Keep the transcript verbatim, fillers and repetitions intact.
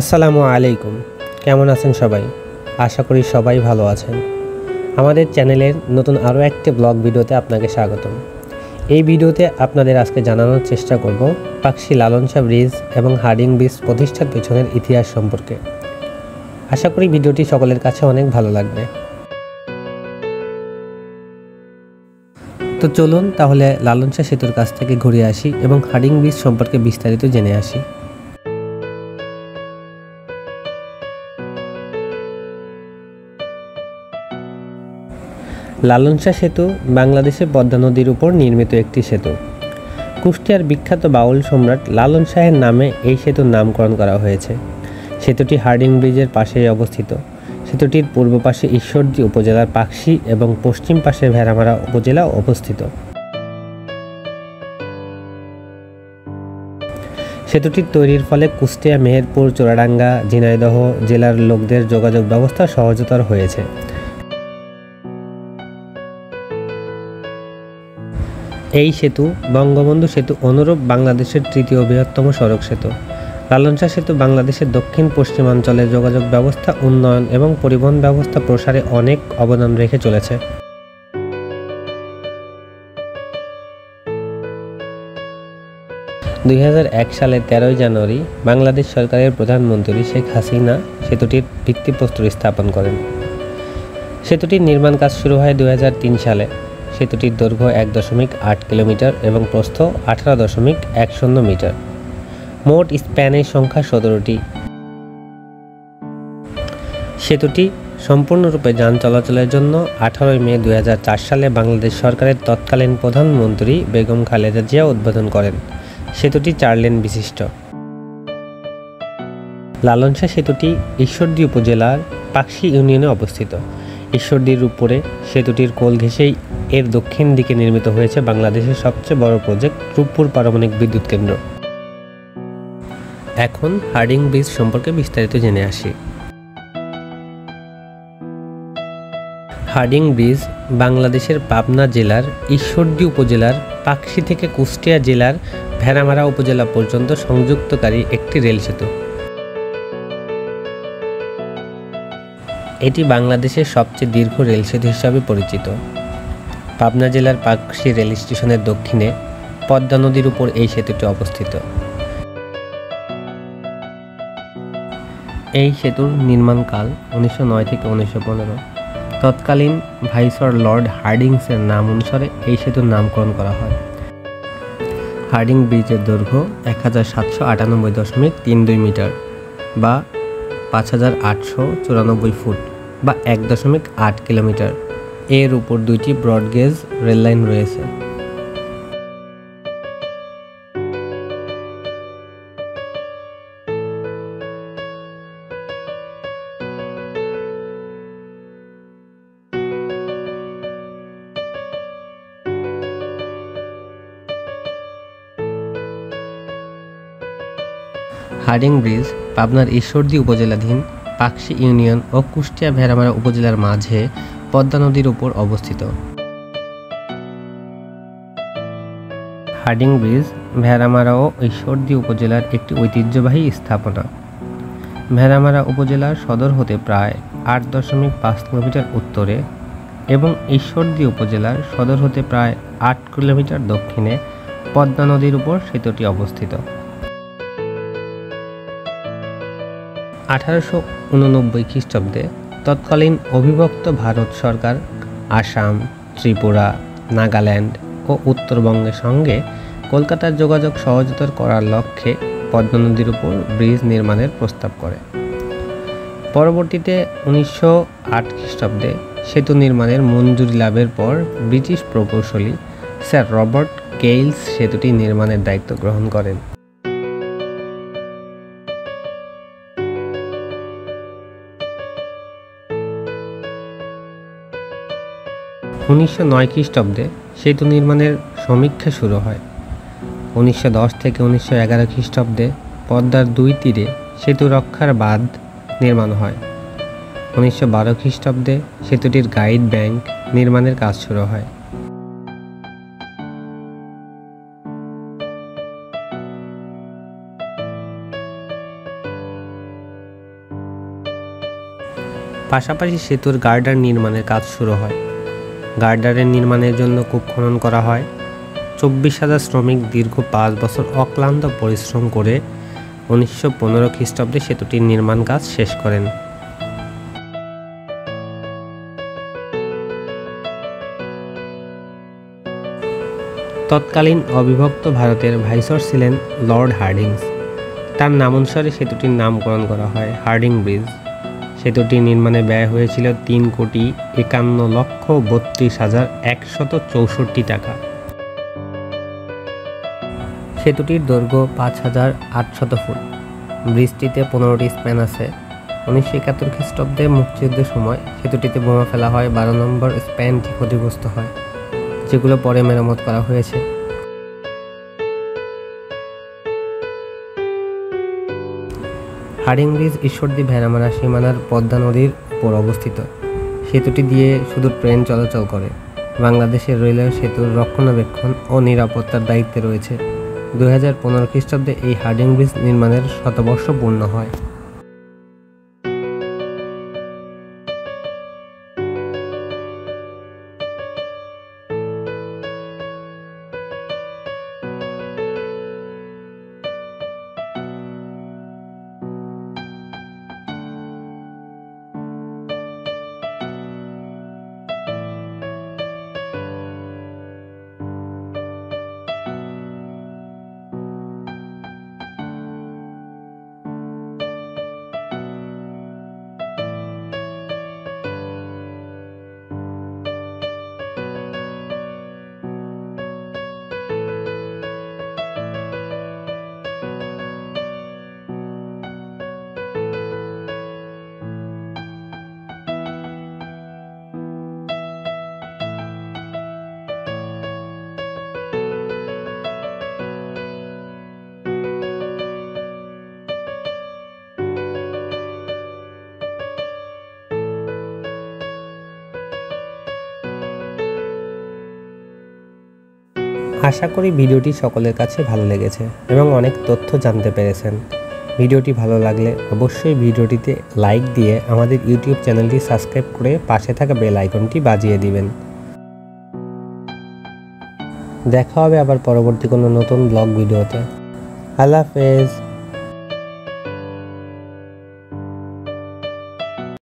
আসসালামু আলাইকুম। কেমন আছেন সবাই? আশা করি সবাই ভালো আছেন। আমাদের চ্যানেলের নতুন আরও একটি ব্লগ ভিডিওতে আপনাকে স্বাগতম। এই ভিডিওতে আপনাদের আজকে জানানোর চেষ্টা করব পাকশি লালন শাহ ব্রিজ এবং হার্ডিং ব্রিজ প্রতিষ্ঠার পেছনের ইতিহাস সম্পর্কে। আশা করি ভিডিওটি সকলের কাছে অনেক ভালো লাগবে। তো চলুন তাহলে লালন শাহ সেতুর কাছ থেকে ঘুরে আসি এবং হার্ডিং ব্রিজ সম্পর্কে বিস্তারিত জেনে আসি। লালন শাহ সেতু বাংলাদেশের পদ্মা নদীর উপর নির্মিত একটি সেতু। কুষ্টিয়ার বিখ্যাত বাউল সম্রাট লালন শাহের নামে এই সেতুর নামকরণ করা হয়েছে। সেতুটি হার্ডিং ব্রিজের পাশেই অবস্থিত। সেতুটির পূর্ব পাশে ঈশ্বরদী উপজেলার পাকশি এবং পশ্চিম পাশে ভেড়ামারা উপজেলা অবস্থিত। সেতুটির তৈরির ফলে কুষ্টিয়া, মেহেরপুর, চোরাডাঙ্গা, ঝিনাইদহ জেলার লোকদের যোগাযোগ ব্যবস্থা সহজতর হয়েছে। এই সেতু বঙ্গবন্ধু সেতু অনুরূপ বাংলাদেশের তৃতীয় বৃহত্তম সড়ক সেতু। লালন শাহ সেতু বাংলাদেশের দক্ষিণ পশ্চিমাঞ্চলের যোগাযোগ ব্যবস্থা উন্নয়ন এবং পরিবহন ব্যবস্থা প্রসারে অনেক অবদান রেখে চলেছে। দুই হাজার এক সালের তেরোই জানুয়ারি বাংলাদেশ সরকারের প্রধানমন্ত্রী শেখ হাসিনা সেতুটির ভিত্তিপ্রস্তর স্থাপন করেন। সেতুটির নির্মাণ কাজ শুরু হয় দুই হাজার তিন সালে। সেতুটির দৈর্ঘ্য এক দশমিক আট কিলোমিটার এবং প্রস্থ আঠারো দশমিক এক শূন্য মিটার। মোট স্প্যানের সংখ্যা সতেরোটি। সেতুটি সম্পূর্ণরূপে যান চলাচলের জন্য আঠারোই মে দুই হাজার চার সালে বাংলাদেশ সরকারের তৎকালীন প্রধানমন্ত্রী বেগম খালেদা জিয়া উদ্বোধন করেন। সেতুটি চার লেন বিশিষ্ট। লালন শাহ সেতুটি ঈশ্বরদী উপজেলার পাকশি ইউনিয়নে অবস্থিত। ঈশ্বরদীর উপরে সেতুটির কোল ঘেঁষেই এর দক্ষিণ দিকে নির্মিত হয়েছে বাংলাদেশের সবচেয়ে বড় প্রজেক্ট রূপপুর পারমাণবিক বিদ্যুৎ কেন্দ্র। এখন হার্ডিং ব্রিজ সম্পর্কে বিস্তারিত জেনে আসি। হার্ডিং ব্রিজ বাংলাদেশের পাবনা জেলার ঈশ্বরদী উপজেলার পাকশি থেকে কুষ্টিয়া জেলার ভেড়ামারা উপজেলা পর্যন্ত সংযুক্তকারী একটি রেল সেতু। এটি বাংলাদেশের সবচেয়ে দীর্ঘ রেল সেতু হিসাবে পরিচিত। পাবনা জেলার পাকশি রেল স্টেশনের দক্ষিণে পদ্মা নদীর উপর এই সেতুটি অবস্থিত। এই সেতুর নির্মাণকাল উনিশশো নয় থেকে উনিশশো পনেরো। তৎকালীন ভাইসর লর্ড হার্ডিংসের নাম অনুসারে এই সেতুর নামকরণ করা হয়। হার্ডিং ব্রিজের দৈর্ঘ্য এক হাজার সাতশো আটানব্বই দশমিক তিন দুই মিটার বা পাঁচ হাজার আটশো চুরানব্বই ফুট বা এক দশমিক আট কিলোমিটার। এর উপর দুইটি ব্রডগেজ রেললাইন রয়েছে। হার্ডিং ব্রিজ পাবনার ঈশ্বরদী উপজেলাধীন পাকশি ইউনিয়ন ও কুষ্টিয়া ভেড়ামারা উপজেলার মাঝে পদ্মা নদীর উপর অবস্থিত। হার্ডিং ব্রিজ ভেড়ামারা ও ঈশ্বরদী উপজেলার একটি ঐতিহ্যবাহী স্থাপনা। ভেড়ামারা উপজেলার সদর হতে প্রায় আট দশমিক পাঁচ কিলোমিটার উত্তরে এবং ঈশ্বরদী উপজেলার সদর হতে প্রায় আট কিলোমিটার দক্ষিণে পদ্মা নদীর উপর সেতুটি অবস্থিত। আঠারোশো উননব্বই খ্রিস্টাব্দে তৎকালীন অবিভক্ত ভারত সরকার আসাম, ত্রিপুরা, নাগাল্যান্ড ও উত্তরবঙ্গের সঙ্গে কলকাতার যোগাযোগ সহজতর করার লক্ষ্যে পদ্মা নদীর উপর ব্রিজ নির্মাণের প্রস্তাব করে। পরবর্তীতে উনিশশো আট খ্রিস্টাব্দে সেতু নির্মাণের মঞ্জুরি লাভের পর ব্রিটিশ প্রকৌশলী স্যার রবার্ট কেইলস সেতুটি নির্মাণের দায়িত্ব গ্রহণ করেন। উনিশশো নয় খ্রিস্টাব্দে সেতু নির্মাণের সমীক্ষা শুরু হয়। উনিশশো দশ থেকে উনিশশো এগারো খ্রিস্টাব্দে পদ্মার দুই তীরে সেতু রক্ষার বাঁধ নির্মাণ হয়। উনিশশো বারো খ্রিস্টাব্দে সেতুটির গাইড ব্যাংক নির্মাণের কাজ শুরু হয়। পাশাপাশি সেতুর গার্ডার নির্মাণের কাজ শুরু হয়। গার্ডারের নির্মাণের জন্য কূপ খনন করা হয়। চব্বিশ হাজার শ্রমিক দীর্ঘ পাঁচ বছর অক্লান্ত পরিশ্রম করে উনিশশো পনেরো খ্রিস্টাব্দে সেতুটির নির্মাণ কাজ শেষ করেন। তৎকালীন অবিভক্ত ভারতের ভাইসর ছিলেন লর্ড হার্ডিংস। তার নামানুসারে সেতুটির নামকরণ করা হয় হার্ডিং ব্রিজ। সেতুটি নির্মাণে ব্যয় হয়েছিল তিন কোটি একান্ন লক্ষ বত্রিশ হাজার একশত চৌষট্টি টাকা। সেতুটির দৈর্ঘ্য পাঁচ হাজার আটশত ফুট। ব্রিজটিতে পনেরোটি স্প্যান আছে। উনিশশো একাত্তর খ্রিস্টাব্দে মুক্তিযুদ্ধের সময় সেতুটিতে বোমা ফেলা হয়। বারো নম্বর স্প্যানটি ক্ষতিগ্রস্ত হয়, যেগুলো পরে মেরামত করা হয়েছে। হার্ডিং ব্রিজ ঈশ্বরদী ভেড়ামারা সীমানার পদ্মা নদীর উপর অবস্থিত। সেতুটি দিয়ে শুধু ট্রেন চলাচল করে। বাংলাদেশের রেলওয়ে সেতুর রক্ষণাবেক্ষণ ও নিরাপত্তার দায়িত্বে রয়েছে। দুই হাজার পনেরো খ্রিস্টাব্দে এই হার্ডিং ব্রিজ নির্মাণের শতবর্ষ পূর্ণ হয়। আশা করি ভিডিওটি সকলের কাছে ভালো লেগেছে এবং অনেক তথ্য জানতে পেরেছেন। ভিডিওটি ভালো লাগলে অবশ্যই ভিডিওটিতে লাইক দিয়ে আমাদের ইউটিউব চ্যানেলটি সাবস্ক্রাইব করে পাশে থাকা বেল আইকনটি বাজিয়ে দিবেন। দেখা হবে আবার পরবর্তী কোনো নতুন ব্লগ ভিডিওতে। আল্লাহ হাফেজ।